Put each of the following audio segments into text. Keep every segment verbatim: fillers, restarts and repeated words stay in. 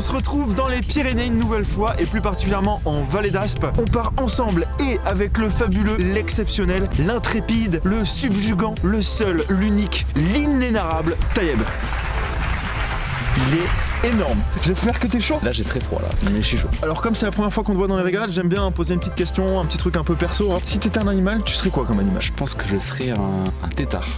on se retrouve dans les Pyrénées une nouvelle fois et plus particulièrement en Vallée d'Aspe. On part ensemble et avec le fabuleux, l'exceptionnel, l'intrépide, le subjugant, le seul, l'unique, l'inénarrable Taïeb. Il est énorme. J'espère que t'es chaud. Là j'ai très froid là, mais je suis chaud. Alors comme c'est la première fois qu'on te voit dans les régalades, j'aime bien poser une petite question, un petit truc un peu perso. Hein. Si t'étais un animal, tu serais quoi comme animal? Je pense que je serais un, un tétard.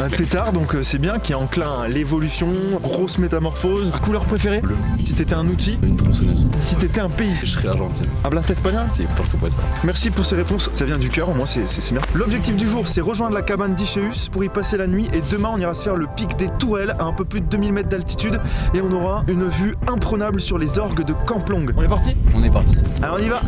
Un tétard, donc euh, c'est bien, qui est enclin à l'évolution, grosse métamorphose. Ah. Couleur préférée? Bleu. Si t'étais un outil? Une tronçonneuse. Si t'étais un pays? Je serais l'Argentine. Un blastef espagnol? C'est pour ce point. Merci pour ces réponses, ça vient du cœur, au moins c'est bien. L'objectif du jour, c'est rejoindre la cabane d'Ichéus pour y passer la nuit et demain on ira se faire le pic des Touelles à un peu plus de deux mille mètres d'altitude. Et on aura une vue imprenable sur les orgues de Camp Long. On est parti? On est parti. Alors on y va.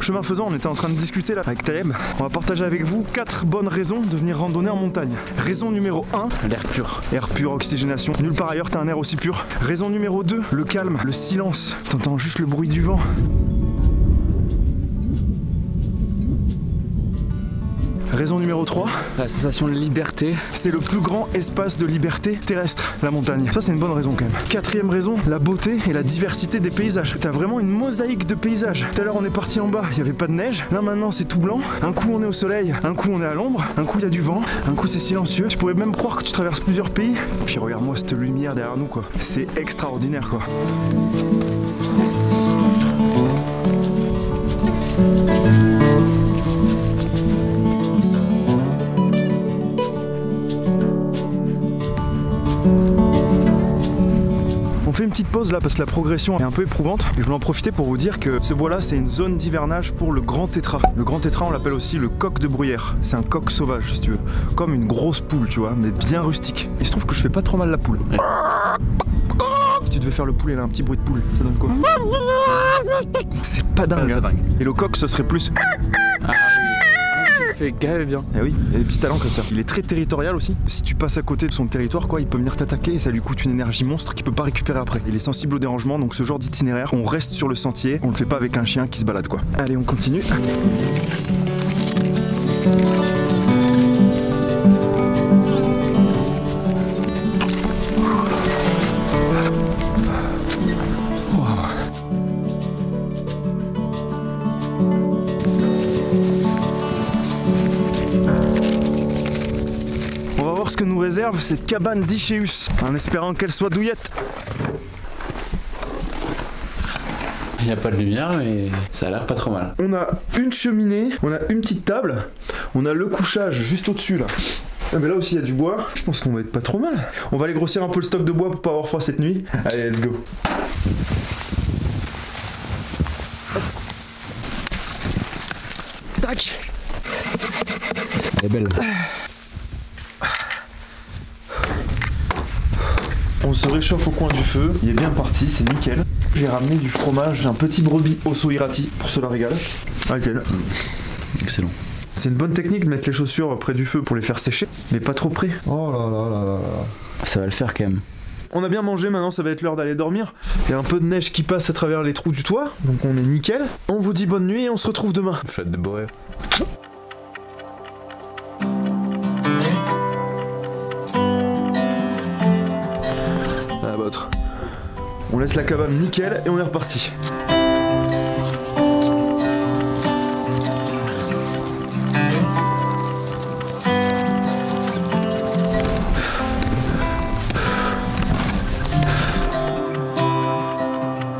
Chemin faisant, on était en train de discuter là avec Taïeb. On va partager avec vous quatre bonnes raisons de venir randonner en montagne. Raison numéro un, l'air pur. Air pur, oxygénation. Nulle part ailleurs, t'as un air aussi pur. Raison numéro deux, le calme, le silence. T'entends juste le bruit du vent. Raison numéro trois, la sensation de liberté. C'est le plus grand espace de liberté terrestre, la montagne. Ça, c'est une bonne raison quand même. Quatrième raison, la beauté et la diversité des paysages. T'as vraiment une mosaïque de paysages. Tout à l'heure, on est parti en bas, il n'y avait pas de neige. Là, maintenant, c'est tout blanc. Un coup, on est au soleil. Un coup, on est à l'ombre. Un coup, il y a du vent. Un coup, c'est silencieux. Je pourrais même croire que tu traverses plusieurs pays. Et puis, regarde-moi cette lumière derrière nous, quoi. C'est extraordinaire, quoi. Une petite pause là parce que la progression est un peu éprouvante et je voulais en profiter pour vous dire que ce bois là c'est une zone d'hivernage pour le grand tétra. Le grand tétra, on l'appelle aussi le coq de bruyère. C'est un coq sauvage si tu veux, comme une grosse poule tu vois, mais bien rustique. Il se trouve que je fais pas trop mal la poule. Ouais. Si tu devais faire le poulet là, un petit bruit de poule, ça donne quoi? C'est pas dingue, hein. Et le coq ce serait plus... Ah. Fait grave bien. Eh oui, il y a des petits talents comme ça. Il est très territorial aussi. Si tu passes à côté de son territoire, quoi, il peut venir t'attaquer et ça lui coûte une énergie monstre qu'il peut pas récupérer après. Il est sensible au dérangement, donc ce genre d'itinéraire, on reste sur le sentier, on le fait pas avec un chien qui se balade, quoi. Allez, on continue. Que nous réserve cette cabane d'Ichéus, en espérant qu'elle soit douillette. Il n'y a pas de lumière mais ça a l'air pas trop mal. On a une cheminée, on a une petite table, on a le couchage juste au-dessus là. Ah mais là aussi il y a du bois, je pense qu'on va être pas trop mal. On va aller grossir un peu le stock de bois pour pas avoir froid cette nuit. Allez, let's go. Tac. Elle est belle. On se réchauffe au coin du feu, il est bien parti, c'est nickel. J'ai ramené du fromage, un petit brebis Ossau-Iraty pour cela régale. Okay. Excellent. C'est une bonne technique de mettre les chaussures près du feu pour les faire sécher, mais pas trop près. Oh là là là là. Ça va le faire quand même. On a bien mangé, maintenant ça va être l'heure d'aller dormir. Il y a un peu de neige qui passe à travers les trous du toit, donc on est nickel. On vous dit bonne nuit et on se retrouve demain. Faites de beaux rêves. On laisse la cabane nickel et on est reparti.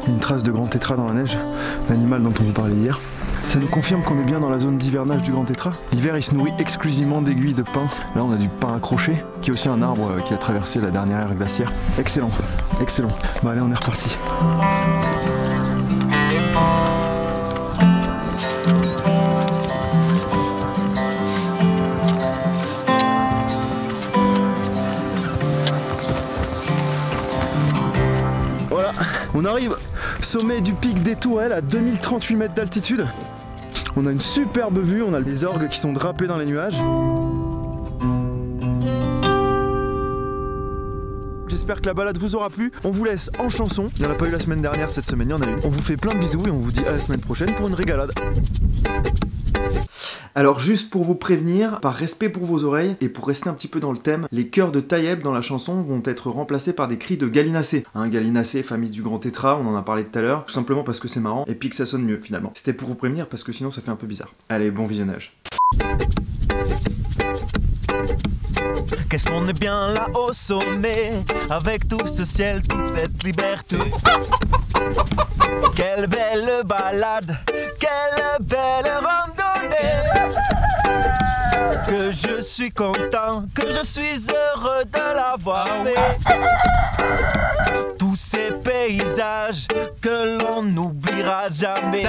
Une trace de grand tétra dans la neige, l'animal dont on vous parlait hier. Ça nous confirme qu'on est bien dans la zone d'hivernage du grand tétra. L'hiver, il se nourrit exclusivement d'aiguilles de pin. Là, on a du pin accroché, qui est aussi un arbre qui a traversé la dernière ère glaciaire. Excellent, excellent. Bah allez, on est reparti. Voilà, on arrive. Sommet du pic des Touelles à deux mille trente-huit mètres d'altitude. On a une superbe vue, on a les orgues qui sont drapés dans les nuages. j'espère que la balade vous aura plu. On vous laisse en chanson. Il n'y en a pas eu la semaine dernière, cette semaine il y en a eu. On vous fait plein de bisous et on vous dit à la semaine prochaine pour une régalade. Alors juste pour vous prévenir, par respect pour vos oreilles et pour rester un petit peu dans le thème, les chœurs de Taïeb dans la chanson vont être remplacés par des cris de Galinacé. Hein, Galinacé, famille du grand tétra, on en a parlé tout à l'heure, tout simplement parce que c'est marrant et puis que ça sonne mieux finalement. C'était pour vous prévenir parce que sinon ça fait un peu bizarre. Allez, bon visionnage. Qu'est-ce qu'on est bien là au sommet, avec tout ce ciel, toute cette liberté. Quelle belle balade, quelle belle randonnée. Que je suis content, que je suis heureux de l'avoir fait. Tous ces paysages que l'on n'oubliera jamais.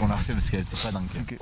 On a refait parce qu'elle était pas dingue. Okay.